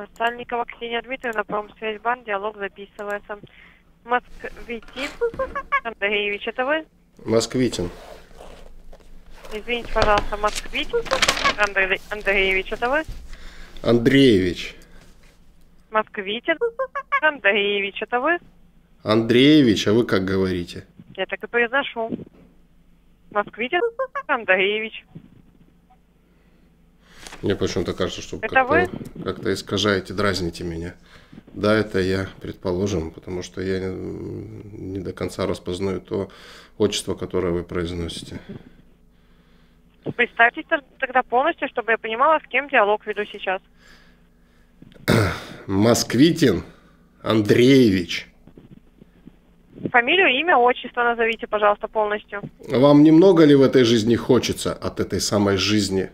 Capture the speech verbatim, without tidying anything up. Настальникова Ксения Дмитриевна, Промсвязьбанк, диалог записывается. Москвитин Андреевич, это вы? Москвитин. Извините, пожалуйста, Москвитин Андре... Андреевич, это вы? Андреевич. Москвитин Андреевич, это вы? Андреевич, а вы как говорите? Я так и произношу. Москвитин Андреевич. Мне почему-то кажется, что как-то, как-то искажаете, дразните меня. Да, это я, предположим, потому что я не, не до конца распознаю то отчество, которое вы произносите. Представьтесь тогда полностью, чтобы я понимала, с кем диалог веду сейчас. Москвитин Андреевич. Фамилию, имя, отчество назовите, пожалуйста, полностью. Вам немного ли в этой жизни хочется от этой самой жизни?